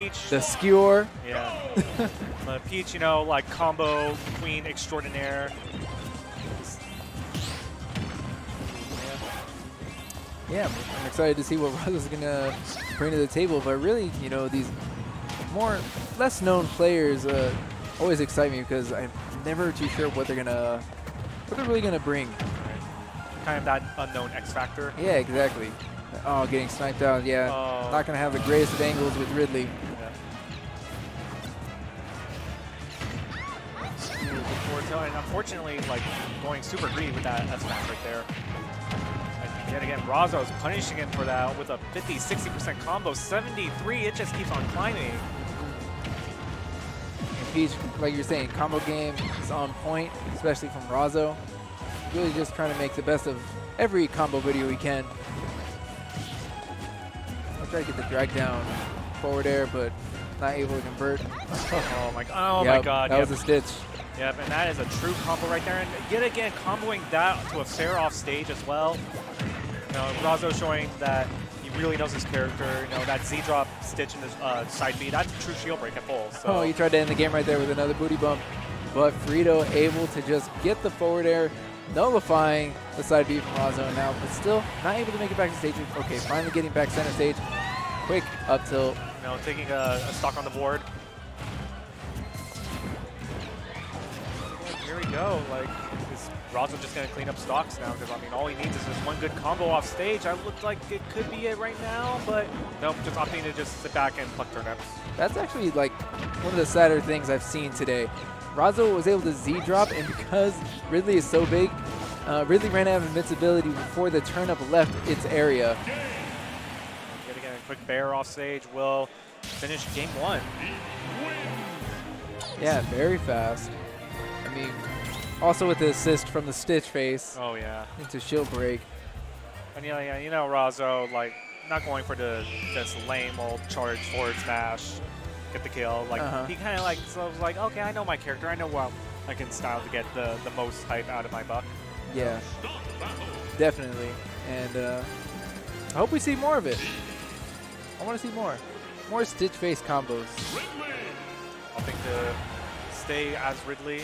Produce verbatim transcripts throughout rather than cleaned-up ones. Peach. The skewer. Yeah. uh, Peach, you know, like combo queen extraordinaire. Yeah, I'm excited to see what Razo's gonna bring to the table. But really, you know, these more less known players uh, always excite me because I'm never too sure what they're gonna what they're really gonna bring. Kind of that unknown X factor. Yeah, exactly. Oh, getting sniped out. Yeah, uh, not gonna have the greatest of angles with Ridley. Yeah. And unfortunately, like going super greedy with that X factor right there. Yet again, Razo is punishing him for that with a fifty, sixty percent combo. seventy-three, it just keeps on climbing. And Peach, like you're saying, combo game is on point, especially from Razo. Really just trying to make the best of every combo video he can. I'll try to get the drag down forward air, but not able to convert. Oh my, oh yep, my god. That yep. was a Stitch. Yep, and that is a true combo right there. And yet again, comboing that to a fair off stage as well. You know, Razo showing that he really knows his character. You know, that Z drop Stitch in his uh, side B, that's a true shield break at full. So. Oh, you tried to end the game right there with another booty bump. But Frito able to just get the forward air, nullifying the side B from Razo now, but still not able to make it back to stage. Okay, finally getting back center stage. Quick up tilt. You know, taking a, a stock on the board. Here we go. Like. Razo just going to clean up stocks now because, I mean, all he needs is just one good combo off stage. I looked like it could be it right now, but nope, just opting to just sit back and pluck turnips. That's actually, like, one of the sadder things I've seen today. Razo was able to Z-drop, and because Ridley is so big, uh, Ridley ran out of invincibility before the turnip left its area. Yet again, a quick bear off stage will finish game one. Yeah, very fast. I mean... Also with the assist from the Stitch face. Oh, yeah. Into shield break. And, you know, yeah, you know, Razo, like, not going for the just lame old charge forward smash, get the kill. Like, uh-huh. he kind of, like, so was like, okay, I know my character. I know what I can style to get the, the most hype out of my buck. Yeah. Definitely. And uh, I hope we see more of it. I want to see more. More Stitch face combos. I think to stay as Ridley.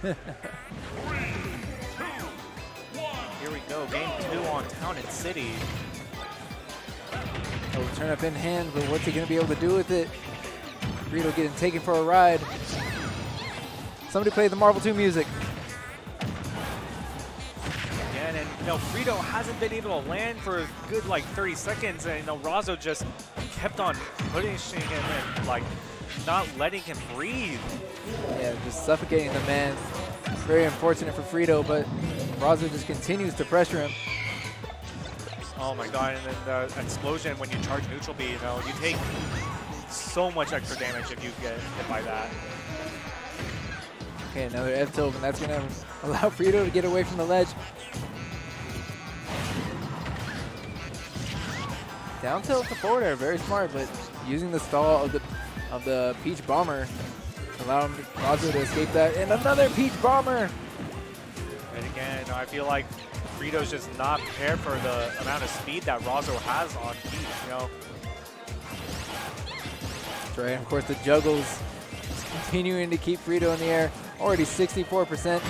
Three, two, one, here we go, game two on Town and City. Oh, turn up in hand, but what's he going to be able to do with it? Frito getting taken for a ride. Somebody play the Marvel two music. Again, and you know, Frito hasn't been able to land for a good like thirty seconds, and you know, Razo just kept on punishing him and like not letting him breathe. Yeah, just suffocating the man. Very unfortunate for Frito, but Razo just continues to pressure him. Oh my god, and then the explosion when you charge neutral B, you know, you take so much extra damage if you get hit by that. Okay, another F tilt, and that's gonna allow Frito to get away from the ledge. Down tilt to forward air, very smart, but using the stall of the of the Peach Bomber. Allowing Razo to escape that, and another Peach Bomber! And again, I feel like Frito's just not prepared for the amount of speed that Razo has on Peach, you know? That's right, and of course the juggles continuing to keep Frito in the air. Already sixty-four percent.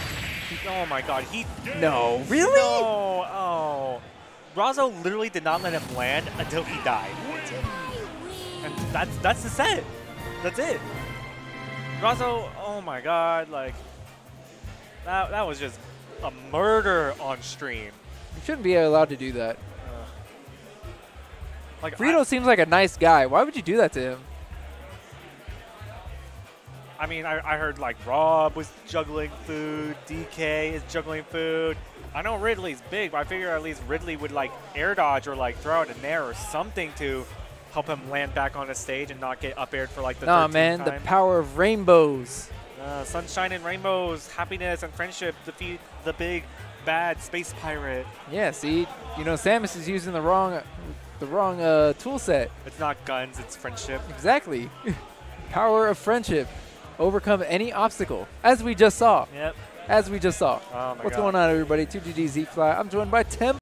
Oh my god, he... No, really? No, oh. Razo literally did not let him land until he died. And that's, that's the set. That's it. Razo, oh my god, like, that, that was just a murder on stream. You shouldn't be allowed to do that. Uh, like Frito I, seems like a nice guy. Why would you do that to him? I mean, I, I heard, like, Rob was juggling food, D K is juggling food. I know Ridley's big, but I figure at least Ridley would, like, air dodge or, like, throw out an air or something to help him land back on the stage and not get up-aired for like the nah, man, time. The power of rainbows. Uh, sunshine and rainbows, happiness and friendship defeat the big bad space pirate. Yeah, see, you know, Samus is using the wrong, the wrong uh, tool set. It's not guns, it's friendship. Exactly. Power of friendship. Overcome any obstacle, as we just saw. Yep. As we just saw. Oh my What's God. going on, everybody? two G G Z Fly. I'm joined by Tim.